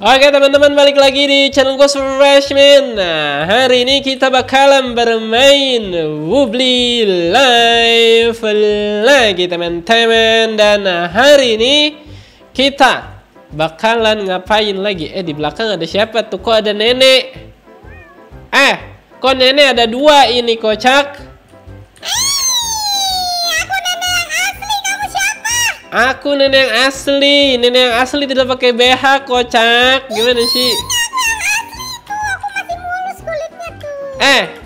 Oke teman-teman, balik lagi di channel gue Stresmen. Nah, hari ini kita bakalan bermain Wobbly Life lagi teman-teman. Dan hari ini kita bakalan ngapain lagi? Di belakang ada siapa tuh? Kok ada nenek? Kok nenek ada dua ini, kocak? Aku nenek yang asli, tidak pakai BH, kocak. Gimana sih?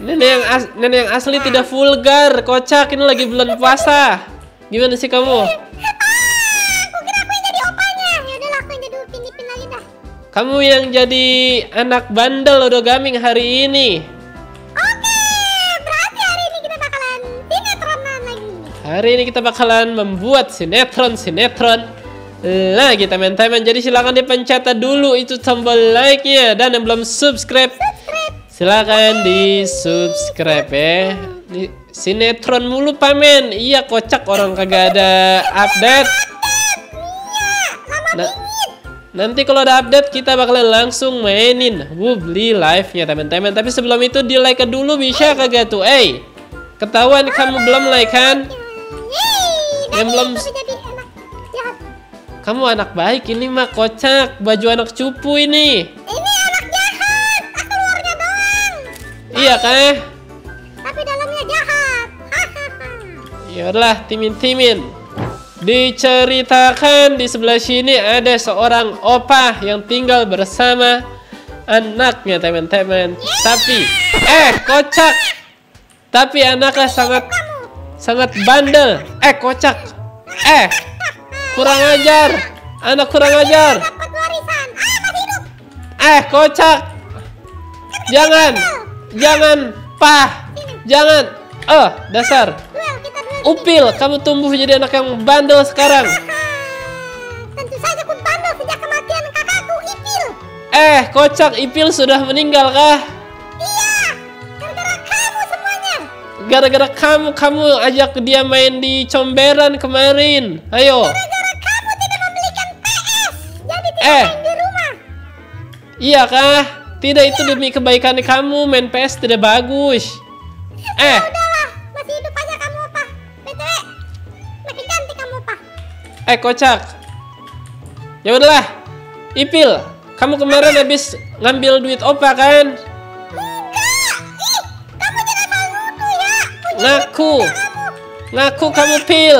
Nenek yang asli tidak vulgar, kocak. Ini lagi bulan puasa. Gimana sih kamu? Aku kira aku yang jadi opanya. Yaudah lah, aku yang jadi upin ipin lagi dah. Kamu yang jadi anak bandel Odo Gaming hari ini. Hari ini kita bakalan membuat sinetron lagi teman-teman. Jadi silahkan dipencet dulu itu tombol like-nya. Dan yang belum subscribe. Silahkan di subscribe ya. Sinetron mulu pamen. Iya kocak, orang kagak ada update. Nah, nanti kalau ada update kita bakalan langsung mainin Wobbly Life-nya teman-teman. Tapi sebelum itu di like dulu bisa kagak tuh? Ketahuan kamu belum like kan? Yang belum jadi anak jahat. Kamu anak baik ini mah, kocak. Baju anak cupu ini. Ini anak jahat. Aku luarnya doang. Iya kah? Tapi dalamnya jahat. Yaudahlah, timin-timin. Diceritakan di sebelah sini ada seorang opah yang tinggal bersama anaknya teman-teman. Tapi kocak. Tapi anaknya sangat bandel. Kocak. Kurang ajar. Anak kurang ajar. Kocak. Jangan. Jangan. Dasar upil, kamu tumbuh jadi anak yang bandel sekarang. Tentu saja aku bandel sejak kematian kakakku Ipil. Kocak, Ipil sudah meninggal kah? Gara-gara kamu ajak dia main di comberan kemarin. Ayo. Gara-gara kamu tidak membelikan PS, jadi tidak main di rumah. Iya kah? Tidak, itu demi kebaikan kamu. Main PS tidak bagus. Udahlah, masih hidup aja kamu, apa? BTW, makin cantik kamu, apa? Kocak. Ya udahlah. Ipil, kamu kemarin habis ngambil duit opa kan? Ngaku kamu Pil.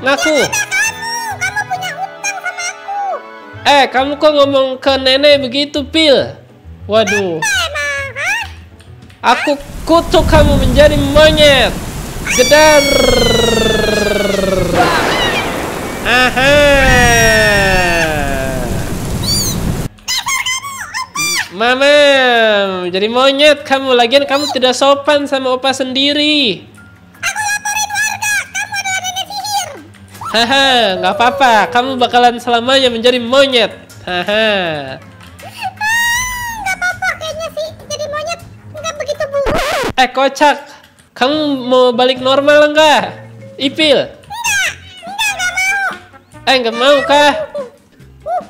Ngaku. Kamu punya utang sama aku. Kamu kok ngomong ke nenek begitu, Pil? Waduh. Aku kutuk kamu menjadi monyet. Jedar. Aha. Mama, jadi monyet kamu. Lagian kamu tidak sopan sama opa sendiri. Aku laporin warga, kamu adalah nenek sihir. Haha, nggak apa-apa. Kamu bakalan selamanya menjadi monyet. Haha. Nggak apa-apa, kayaknya sih jadi monyet nggak begitu buruk. Kocak, kamu mau balik normal nggak? Ipil. Nggak mau. Nggak mau kah?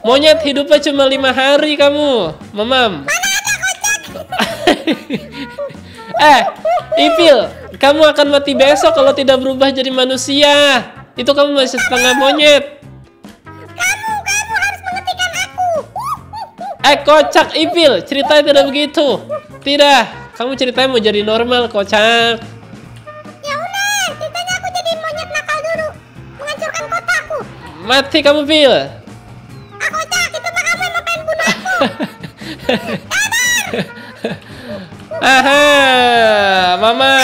Monyet hidupnya cuma 5 hari kamu, mamam. Mana ada kocak? Ipil, kamu akan mati besok kalau tidak berubah jadi manusia. Itu kamu masih setengah monyet. Kamu harus menghentikan aku. Kocak Ipil, ceritanya tidak begitu. Tidak, kamu ceritanya mau jadi normal, kocak. Ya udah, ceritanya aku jadi monyet nakal dulu, menghancurkan kotaku. Mati kamu, Pil. Aha, mama,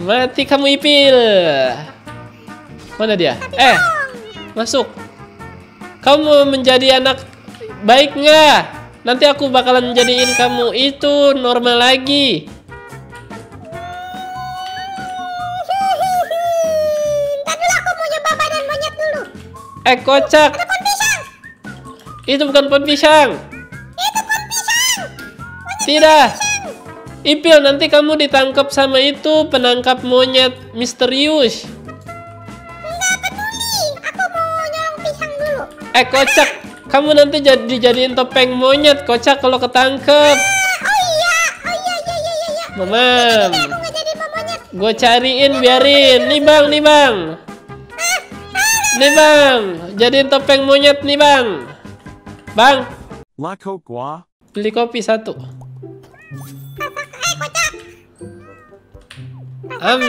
mati kamu Ipil. Mana dia? Masuk. Kamu menjadi anak baik nggak? Nanti aku bakalan jadiin kamu itu normal lagi. Ntar dulu, aku mau nyoba badan monyet dulu. Kocak. Itu bukan pohon pisang. Itu pohon pisang. Tidak. Ipil, nanti kamu ditangkap sama itu penangkap monyet misterius. Enggak peduli. Aku mau nyolong pisang dulu. Kocak. Kamu nanti dijadiin topeng monyet, kocak kalau ketangkep. Oh iya. Mamam. Gue cariin, biarin. Nih bang. Nih bang, jadiin topeng monyet nih bang. Bang. Beli kopi satu. Kocak.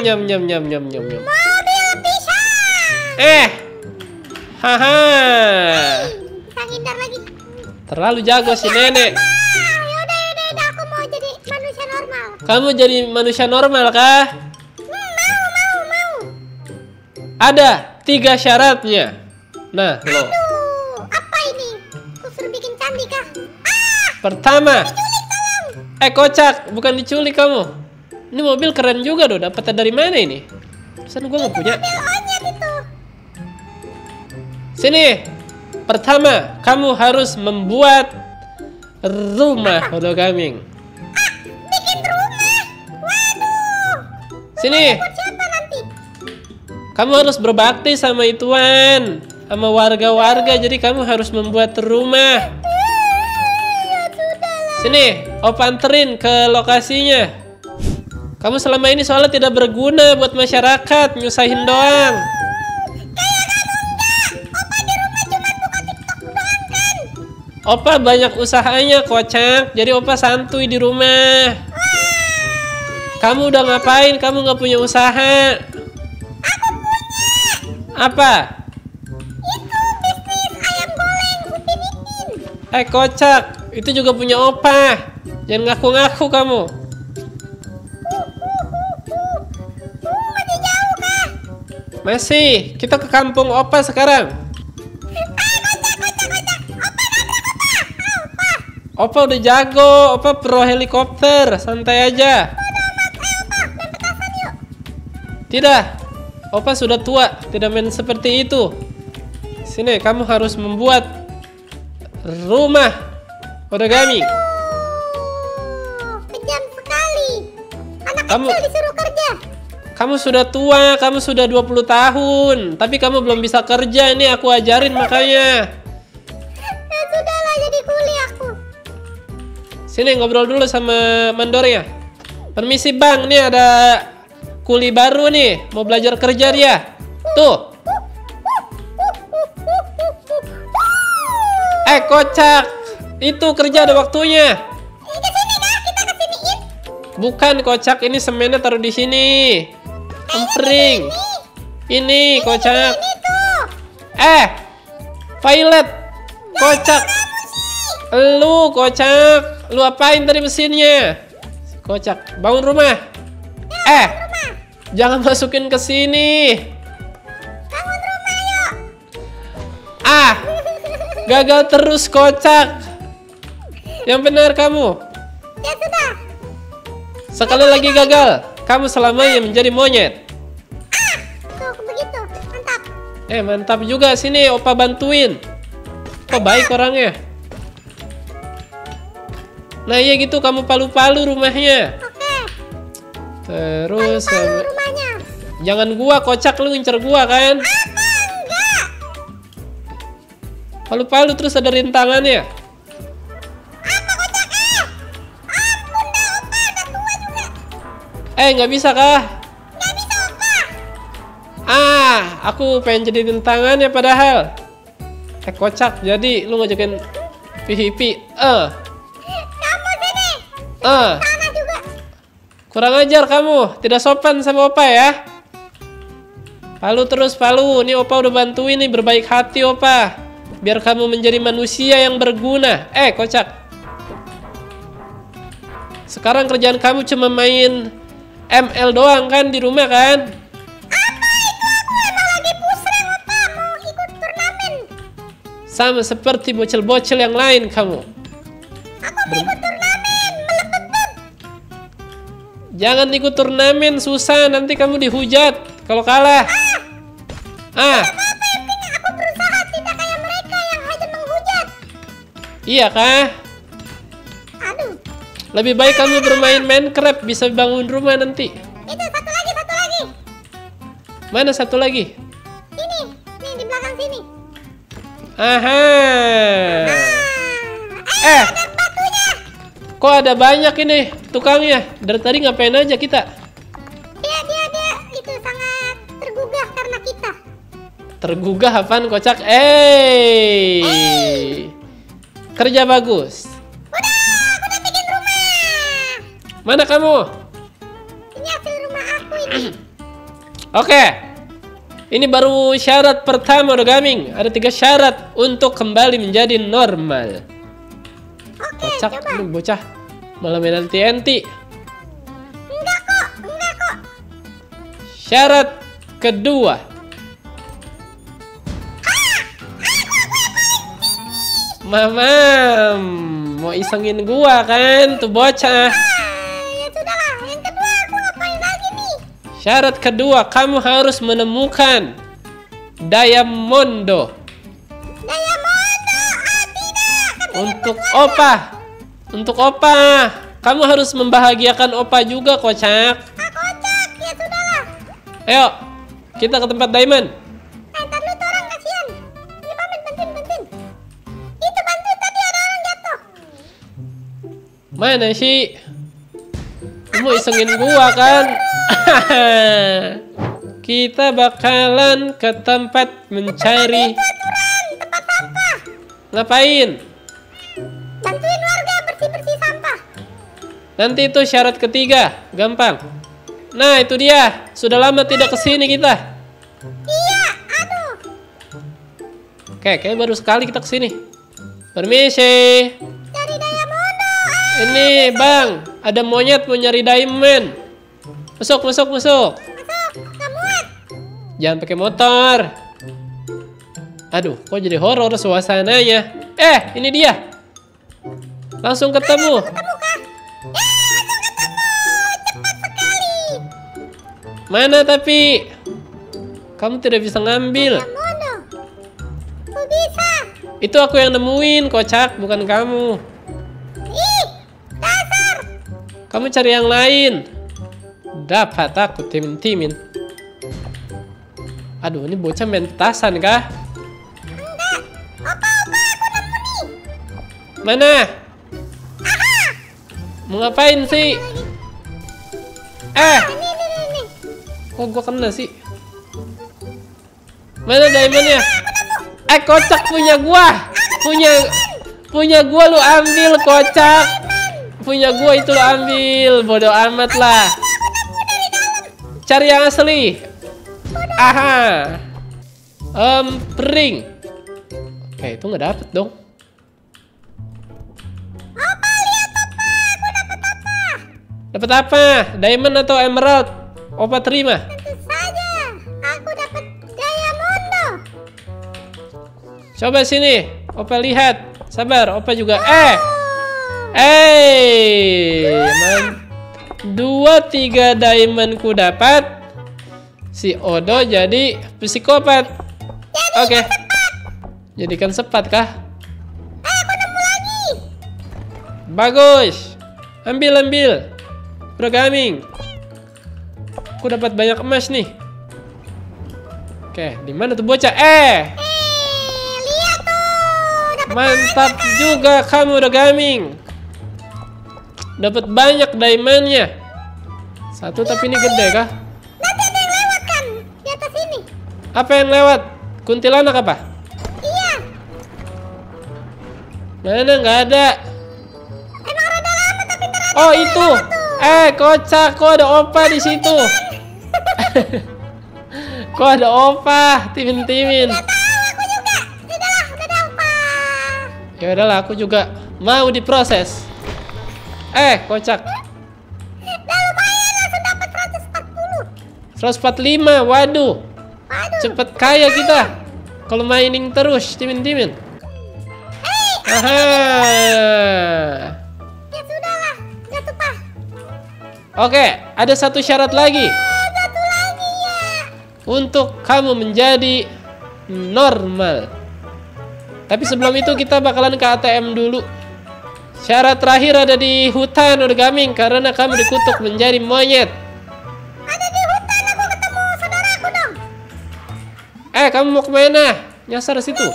Nyam. Mobil pisang. Haha. Terlalu jago si nenek. Yaudah, aku mau jadi manusia normal. Kamu jadi manusia normal kah? Mau. Ada 3 syaratnya. Nah, lo. Aduh, apa ini? Kusur bikin cantik kah? Pertama. Diculik, kocak, bukan diculik kamu. Ini mobil keren juga doh. Dapatnya dari mana ini? Pesan gue nggak punya. Mobil onyet itu. Sini. Pertama, kamu harus membuat rumah Odo Gaming. Bikin rumah? Waduh. Sini. Siapa nanti? Kamu harus berbakti sama ituan, sama warga-warga. Jadi kamu harus membuat rumah. Sini, Opa anterin ke lokasinya. Kamu selama ini soalnya tidak berguna buat masyarakat, nyusahin doang. Opa banyak usahanya kocak, jadi Opa santuy di rumah. Kamu udah ngapain? Kamu nggak punya usaha? Aku punya. Apa? Itu bisnis ayam goreng Upin Ipin. Kocak, itu juga punya Opa. Jangan ngaku-ngaku kamu. Masih jauh kah? Masih. Kita ke kampung Opa sekarang. Opa udah jago, Opa pro helikopter, santai aja. Tidak, Opa sudah tua, tidak main seperti itu. Sini, kamu harus membuat rumah Odo Gaming. Kejam sekali. Anak kecil disuruh kerja. Kamu sudah tua, kamu sudah 20 tahun, tapi kamu belum bisa kerja. Ini aku ajarin makanya. Sini ngobrol dulu sama mandornya. Permisi bang, nih ada kuli baru nih, mau belajar kerja dia. Tuh. Kocak, itu kerja ada waktunya. Bukan kocak, ini semennya taruh di sini. Empring. Ini kocak. Pilot. Kocak. Lu kocak. Lu apain tadi mesinnya? Kocak, bangun rumah. Rumah. Jangan masukin ke sini. Bangun rumah yuk. Gagal terus kocak. Yang benar kamu. Ya sudah. Sekali lagi gagal, kamu selamanya menjadi monyet. Tuh begitu, mantap. Mantap juga sini, Opa bantuin. Kok baik orangnya. Nah iya gitu, kamu palu-palu rumahnya. Oke. Terus palu-palu rumahnya. Jangan gua kocak, lu ngincer gua kan? Enggak. Palu-palu terus ada rintangannya. Apa kocaknya? Ampun dah Opa, udah tua juga. Nggak bisa kah? Nggak bisa Opa. Aku pengen jadi rintangannya padahal. Kocak, jadi lu ngajakin PVP. Juga. Kurang ajar kamu, tidak sopan sama Opa ya. Palu terus palu, nih Opa udah bantuin nih, berbaik hati Opa. Biar kamu menjadi manusia yang berguna. Kocak. Sekarang kerjaan kamu cuma main ML doang kan di rumah kan? Apa itu, aku emang lagi pusing Opa, mau ikut turnamen. Sama seperti bocil-bocil yang lain kamu. Aku mau ikut turnamen. Jangan ikut turnamen, susah nanti kamu dihujat kalau kalah. Apa yang penting aku berusaha tidak kayak mereka yang hanya menghujat. Iya kah? Aduh. Lebih baik kamu bermain Minecraft, bisa bangun rumah nanti. Itu satu lagi. Mana satu lagi? Ini di belakang sini. Eh, kok ada banyak ini tukangnya? Dari tadi ngapain aja kita? Dia itu sangat tergugah karena kita. Tergugah apaan kocak? Kerja bagus. Udah bikin rumah. Mana kamu? Ini hasil rumah aku ini. Oke. Ini baru syarat pertama Odo Gaming. Ada 3 syarat untuk kembali menjadi normal. Oke, kocak, coba. Aduh, bocah malah main anti-anti. Enggak kok. Syarat kedua. Mama, mau isengin gua kan, tuh bocah. Ya sudahlah, yang kedua aku ngapain lagi nih? Syarat kedua, kamu harus menemukan Diamondo. Untuk opa, kamu harus membahagiakan opa juga kocak. Kocak, ya sudahlah. Ayo, kita ke tempat Diamond. Entar lu tuh orang kasihan. Ini bantuin. Itu bantuin tadi ada orang jatuh. Mana sih? Kamu isengin gua kan? Kita bakalan ke tempat mencari. Tempat sampah. Ngapain? Bantuin warga bersih-bersih sampah. Nanti itu syarat ketiga, gampang. Nah, itu dia. Sudah lama tidak kesini kita. Iya, aduh. Oke, kayaknya baru sekali kita kesini. Permisi. Cari Diamondo. Ini, Bang, ada monyet mau nyari diamond. Masuk. Nggak muat. Jangan pakai motor. Aduh, kok jadi horor suasananya. Ini dia. Langsung ketemu. Cepat sekali. Mana tapi? Kamu tidak bisa ngambil. Aku bisa. Itu aku yang nemuin, kocak, bukan kamu. Ih, dasar. Kamu cari yang lain. Dapat aku timin-timin. Aduh, ini bocah main petasan kah? Enggak. Opa, aku nemu nih. Mana? Mau ngapain sih? Ini. Kok gua kena sih? Mana diamondnya? Kocak, punya gua. Punya gua lu ambil, kocak. Punya gua itu lu ambil. Bodoh amat lah. Cari yang asli. Pering. Oke, itu nggak dapet dong. Dapat apa? Diamond atau emerald? Opa terima. Tentu saja, aku dapat Diamondo. Coba sini, Opa lihat. Sabar, Opa juga. Dua 3 diamondku dapat. Si Odo jadi psikopat. Oke. Jadikan sepat kah? Aku nemu lagi. Bagus. Ambil. Odo Gaming, aku dapat banyak emas nih. Oke, di mana tuh bocah? Lihat tuh. Mantap juga kamu Odo Gaming. Dapat banyak diamondnya. Satu tapi ini gede kah? Nanti ada yang lewat kan di atas ini. Apa yang lewat? Kuntilanak apa? Iya. Mana nggak ada? Emang rada lama tapi ternyata. Oh itu. Kocak, kok ada opa di situ? Kok ada opa? Timin-timin. Ya udahlah, aku juga mau diproses. Kocak. Udah lumayan, langsung dapat 140. 145, waduh. Cepet kaya kita kalau mining terus, timin-timin. Oke, ada satu syarat lagi. Satu lagi ya. Untuk kamu menjadi normal. Tapi sebelum itu kita bakalan ke ATM dulu. Syarat terakhir ada di hutan Odo Gaming karena kamu dikutuk menjadi monyet. Ada di hutan, aku ketemu saudaraku dong. Kamu mau kemana? Nyasar situ. Enggak.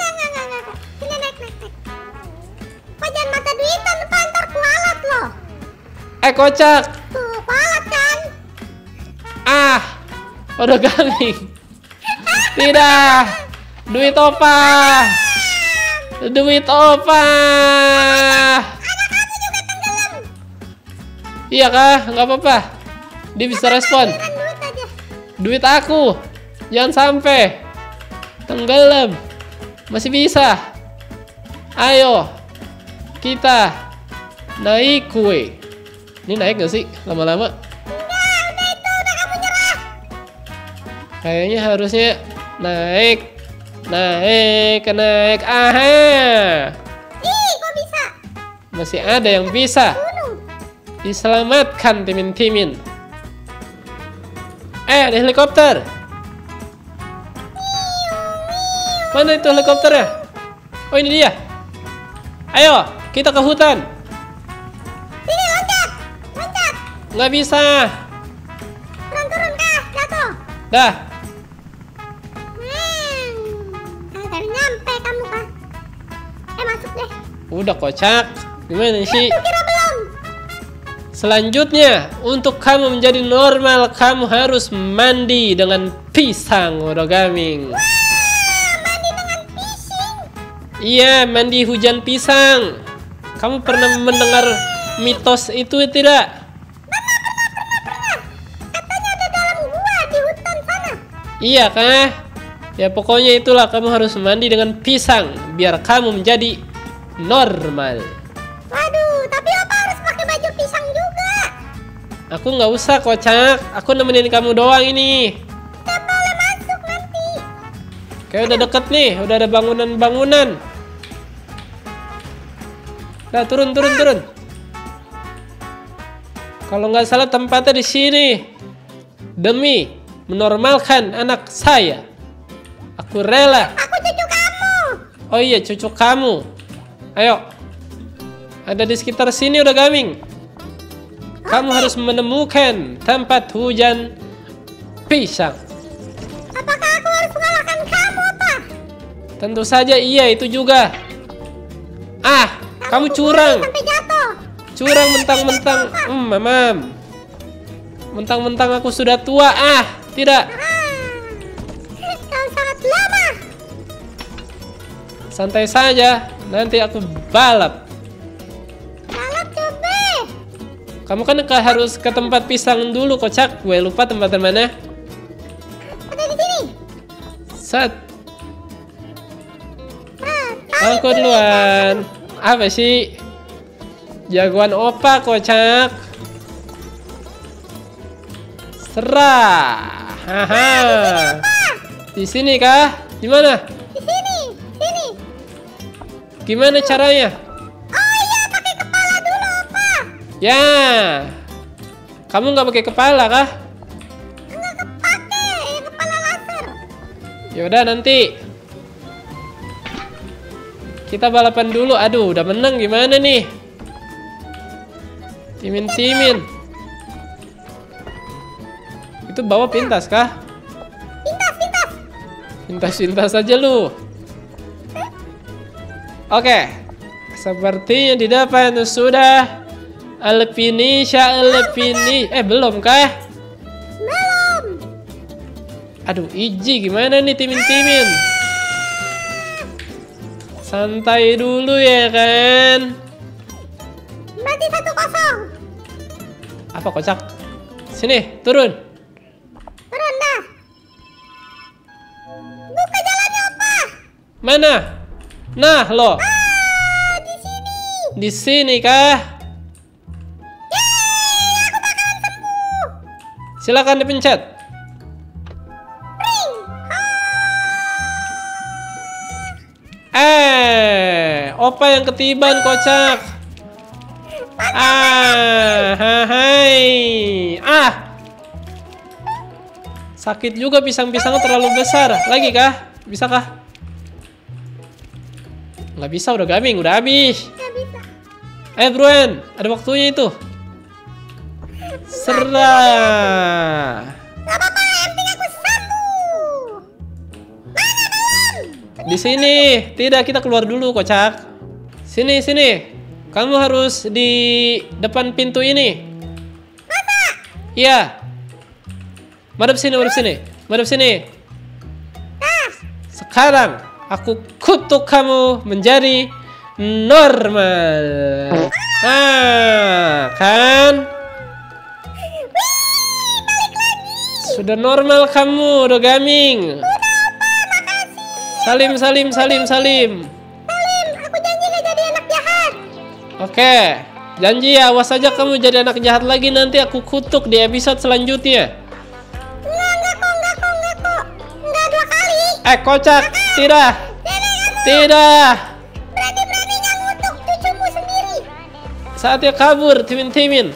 kocak. Tuh, banget kan? Ah, Odo Gaming. Tidak. Duit opa. Duit opa. Anak aku juga tenggelam. Iya kah? Gak apa-apa. Dia bisa respon. Duit aku. Jangan sampai tenggelam. Masih bisa. Ayo kita naik kue. Ini naik gak sih lama-lama? Enggak, udah itu, udah kamu nyerah. Kayaknya harusnya naik. Naik. Aha. Ih, kok bisa? Masih ada yang bisa. Diselamatkan timin-timin. Eh, ada helikopter. Mana itu helikopternya? Oh, ini dia. Ayo, kita ke hutan. Sini, loncat. Loncat. Nggak bisa. Turun kah? Jatuh. Dah. Kagak nyampe kamu kah? Eh, masuk deh. Udah kocak. Gimana sih? Kira belum. Selanjutnya, untuk kamu menjadi normal, kamu harus mandi dengan pisang, Odo Gaming. Wah. Iya, mandi hujan pisang. Kamu pernah mendengar mitos itu tidak? Pernah. Katanya ada dalam gua di hutan sana. Iya kah? Ya pokoknya itulah, kamu harus mandi dengan pisang biar kamu menjadi normal. Waduh, tapi apa harus pakai baju pisang juga? Aku nggak usah kocak, aku nemenin kamu doang ini. Kayak udah deket nih, udah ada bangunan-bangunan. Nah, turun. Kalau nggak salah tempatnya di sini. Demi menormalkan anak saya, aku rela. Aku cucu kamu. Oh iya, cucu kamu. Ayo. Ada di sekitar sini udah gaming. Kamu harus menemukan tempat hujan pisang. Tentu saja iya, itu juga. Ah, kamu curang. Curang mentang-mentang. Mamam. Mentang-mentang aku sudah tua. Ah, tidak. Kau sangat lama. Santai saja, nanti aku balap. Balap coba. Kamu kan harus ke tempat pisang dulu, kocak. Gue lupa tempatnya mana. Ada di sini. Set. Aku duluan. Apa sih? Jagoan opa kocak. Serah. Haha. Di sini kah? Di mana? Di sini. Sini. Gimana caranya? Oh iya, pakai kepala dulu, opa. Ya. Kamu nggak pakai kepala kah? Nggak kepakai, kepala laser. Ya udah nanti. Kita balapan dulu. Aduh, udah menang gimana nih? Timin-timin. Itu bawa pintas kah? Pintas. Pintas aja lu. Oke. Sepertinya di depan sudah Alpinisha. Eh, belum kah? Belum. Aduh, iji gimana nih timin-timin? Santai dulu ya kan. Berarti 1-0. Apa kocak? Sini, turun. Turun dah. Buka jalannya, opa. Mana? Nah, lo. Ah, di sini. Di sini kah? Yeay, aku bakalan sembuh. Silakan dipencet. Opa yang ketiban kocak. Ah. Sakit juga pisang-pisangnya terlalu besar. Lagi kah? Bisa kah? Nggak bisa, udah gaming, udah habis. Eh, Bruen, ada waktunya itu. Serah. Nggak apa-apa, yang penting aku sembuh. Di sini. Tidak, kita keluar dulu kocak. Sini. Kamu harus di depan pintu ini. Iya. Madep sini. Sekarang aku kutuk kamu menjadi normal. Ah, kan? Sudah normal kamu, Odo Gaming. Udah, makasih. Salim. Aku janji gak jadi anak jahat. Oke, janji ya. Awas aja kamu jadi anak jahat lagi, nanti aku kutuk di episode selanjutnya. Enggak kok. Enggak 2 kali. Kocak. Kakak. Tidak. Berani-beraninya ngutuk cucumu sendiri. Saatnya kabur, timin-timin.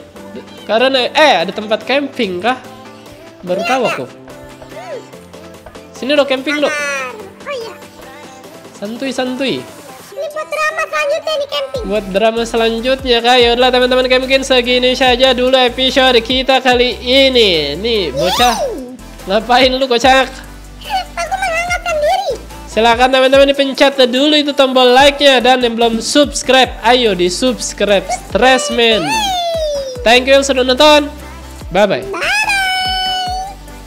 Karena ada tempat camping kah? Baru tahu aku. Sini lo camping lo. Oh iya. Santuy. Ini buat drama selanjutnya nih camping. Buat drama selanjutnya kah? Yaudahlah teman-teman, kayak mungkin segini saja dulu episode kita kali ini. Nih bocah. Ngapain lu kocak? Aku menghangatkan diri. Silakan teman-teman dipencet dulu itu tombol like-nya, dan yang belum subscribe, ayo di subscribe Stresmen. Thank you yang sudah nonton. Bye bye.